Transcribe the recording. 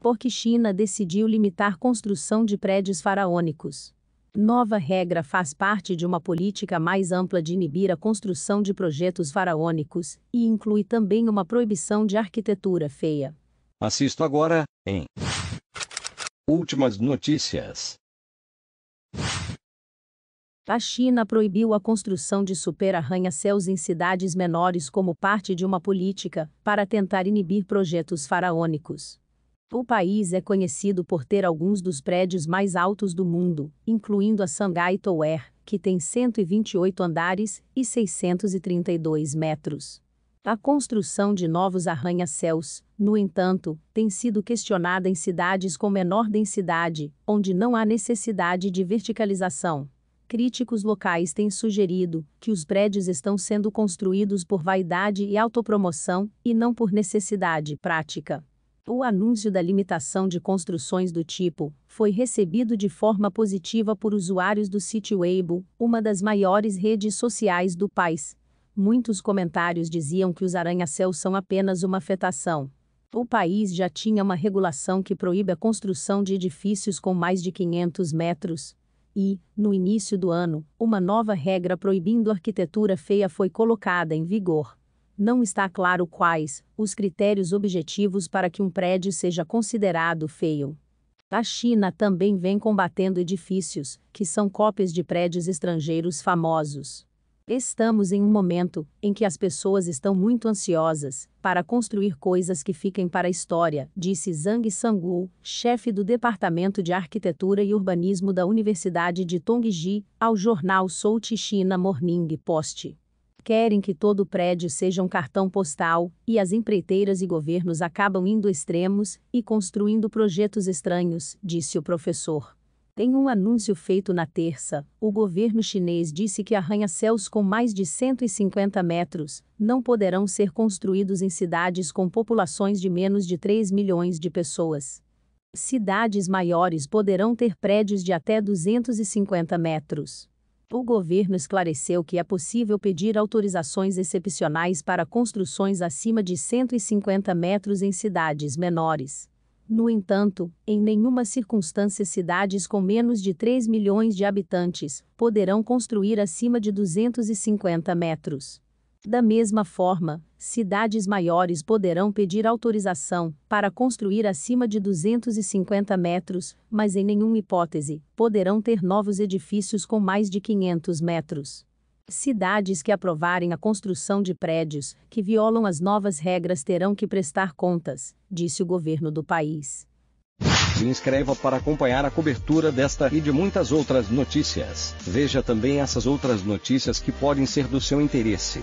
porque China decidiu limitar construção de prédios faraônicos. Nova regra faz parte de uma política mais ampla de inibir a construção de projetos faraônicos e inclui também uma proibição de arquitetura feia. Assista agora em Últimas Notícias. A China proibiu a construção de super-arranha-céus em cidades menores como parte de uma política para tentar inibir projetos faraônicos. O país é conhecido por ter alguns dos prédios mais altos do mundo, incluindo a Shanghai Tower, que tem 128 andares e 632 metros. A construção de novos arranha-céus, no entanto, tem sido questionada em cidades com menor densidade, onde não há necessidade de verticalização. Críticos locais têm sugerido que os prédios estão sendo construídos por vaidade e autopromoção, e não por necessidade prática. O anúncio da limitação de construções do tipo foi recebido de forma positiva por usuários do sítio Weibo, uma das maiores redes sociais do país. Muitos comentários diziam que os arranha-céus são apenas uma afetação. O país já tinha uma regulação que proíbe a construção de edifícios com mais de 500 metros. E, no início do ano, uma nova regra proibindo arquitetura feia foi colocada em vigor. Não está claro quais os critérios objetivos para que um prédio seja considerado feio. A China também vem combatendo edifícios, que são cópias de prédios estrangeiros famosos. Estamos em um momento em que as pessoas estão muito ansiosas para construir coisas que fiquem para a história, disse Zhang Sangu, chefe do Departamento de Arquitetura e Urbanismo da Universidade de Tongji, ao jornal South China Morning Post. Querem que todo prédio seja um cartão postal, e as empreiteiras e governos acabam indo extremos e construindo projetos estranhos, disse o professor. Em um anúncio feito na terça, o governo chinês disse que arranha-céus com mais de 150 metros não poderão ser construídos em cidades com populações de menos de 3 milhões de pessoas. Cidades maiores poderão ter prédios de até 250 metros. O governo esclareceu que é possível pedir autorizações excepcionais para construções acima de 150 metros em cidades menores. No entanto, em nenhuma circunstância cidades com menos de 3 milhões de habitantes poderão construir acima de 250 metros. Da mesma forma, cidades maiores poderão pedir autorização para construir acima de 250 metros, mas em nenhuma hipótese poderão ter novos edifícios com mais de 500 metros. Cidades que aprovarem a construção de prédios que violam as novas regras terão que prestar contas, disse o governo do país. Se inscreva para acompanhar a cobertura desta e de muitas outras notícias. Veja também essas outras notícias que podem ser do seu interesse.